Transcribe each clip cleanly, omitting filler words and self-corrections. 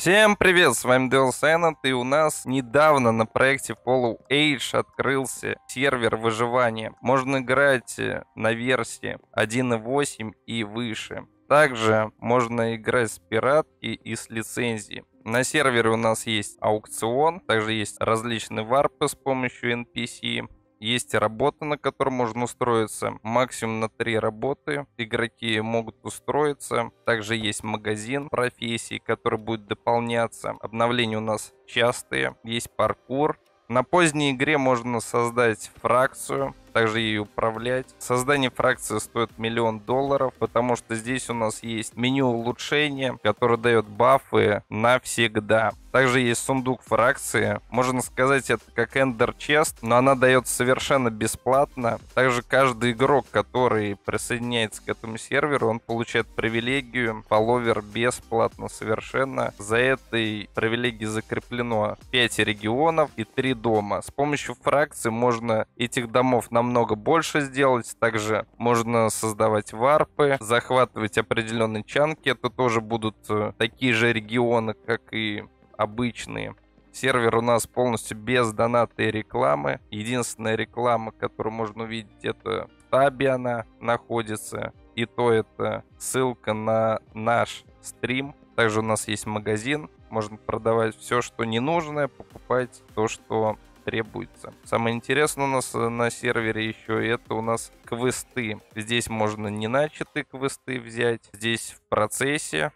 Всем привет, с вами Devil Sined, и у нас недавно на проекте FollowAGE открылся сервер выживания. Можно играть на версии 1.8 и выше. Также можно играть с пиратки и с лицензии. На сервере у нас есть аукцион, также есть различные варпы с помощью NPC. Есть работа, на которой можно устроиться. Максимум на 3 работы игроки могут устроиться. Также есть магазин профессий, который будет дополняться. Обновления у нас частые. Есть паркур. На поздней игре можно создать фракцию, также ей управлять. Создание фракции стоит $1 000 000, потому что здесь у нас есть меню улучшения, которое дает бафы навсегда. Также есть сундук фракции. Можно сказать, это как Ender Chest, но она дается совершенно бесплатно. Также каждый игрок, который присоединяется к этому серверу, он получает привилегию фолловер бесплатно совершенно. За этой привилегией закреплено 5 регионов и 3 дома. С помощью фракции можно этих домов намного больше сделать. Также можно создавать варпы, захватывать определенные чанки. Это тоже будут такие же регионы, как и обычные. Сервер у нас полностью без доната и рекламы. Единственная реклама, которую можно увидеть, это в табе она находится. И то это ссылка на наш стрим. Также у нас есть магазин. Можно продавать все, что не нужно, покупать то, что требуется. Самое интересное у нас на сервере еще это у нас квесты. Здесь можно неначатые квесты взять. Здесь в процессе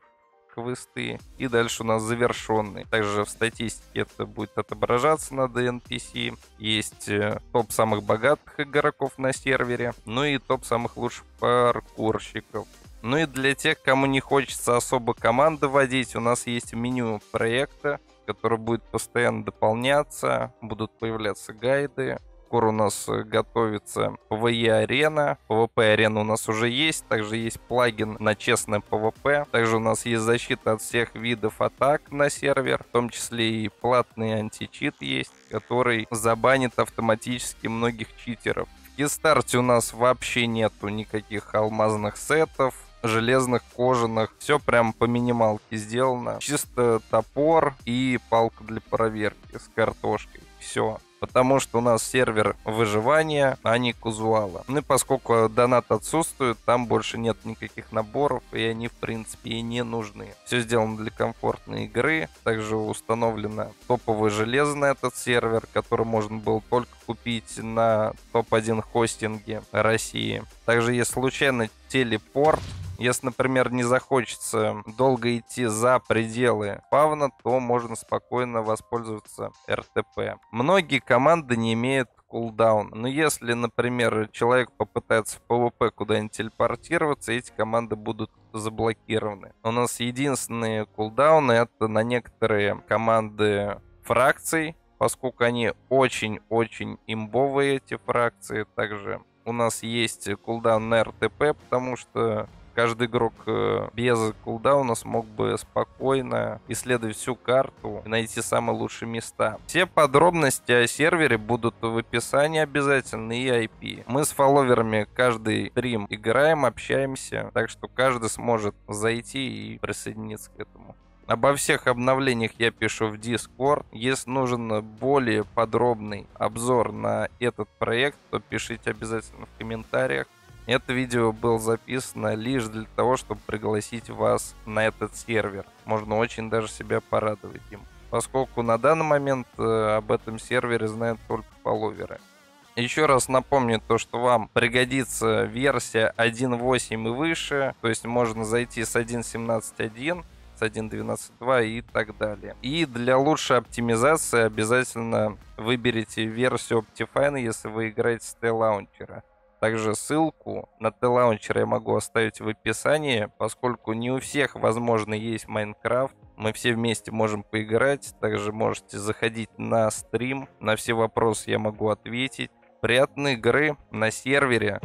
квесты. И дальше у нас завершенный. Также в статистике это будет отображаться на NPC. Есть топ самых богатых игроков на сервере. Ну и топ самых лучших паркурщиков. Ну и для тех, кому не хочется особо команды водить, у нас есть меню проекта, который будет постоянно дополняться. Будут появляться гайды. Скоро у нас готовится PvE-арена. PvP-арена у нас уже есть. Также есть плагин на честное PvP. Также у нас есть защита от всех видов атак на сервер. В том числе и платный античит есть, который забанит автоматически многих читеров. В Kickstarter у нас вообще нету никаких алмазных сетов, железных, кожаных. Все прям по минималке сделано. Чисто топор и палка для проверки с картошкой. Все. Потому что у нас сервер выживания, а не казуала. Ну и поскольку донат отсутствует, там больше нет никаких наборов, и они в принципе и не нужны. Все сделано для комфортной игры. Также установлено топовое железо на этот сервер, который можно было только купить на топ-1 хостинге России. Также есть случайно телепорт. Если, например, не захочется долго идти за пределы фауна, то можно спокойно воспользоваться РТП. Многие команды не имеют кулдаун. Но если, например, человек попытается в PvP куда-нибудь телепортироваться, эти команды будут заблокированы. У нас единственные кулдауны это на некоторые команды фракций, поскольку они очень-очень имбовые, эти фракции. Также у нас есть кулдаун на РТП, потому что каждый игрок без кулдауна смог бы спокойно исследовать всю карту и найти самые лучшие места. Все подробности о сервере будут в описании обязательно и IP. Мы с фолловерами каждый стрим играем, общаемся, так что каждый сможет зайти и присоединиться к этому. Обо всех обновлениях я пишу в Discord. Если нужен более подробный обзор на этот проект, то пишите обязательно в комментариях. Это видео было записано лишь для того, чтобы пригласить вас на этот сервер. Можно очень даже себя порадовать им, поскольку на данный момент об этом сервере знают только фолловеры. Еще раз напомню то, что вам пригодится версия 1.8 и выше, то есть можно зайти с 1.17.1, с 1.12.2 и так далее. И для лучшей оптимизации обязательно выберите версию OptiFine, если вы играете с TLauncher. Также ссылку на TLauncher я могу оставить в описании, поскольку не у всех, возможно, есть Майнкрафт. Мы все вместе можем поиграть, также можете заходить на стрим. На все вопросы я могу ответить. Приятной игры на сервере!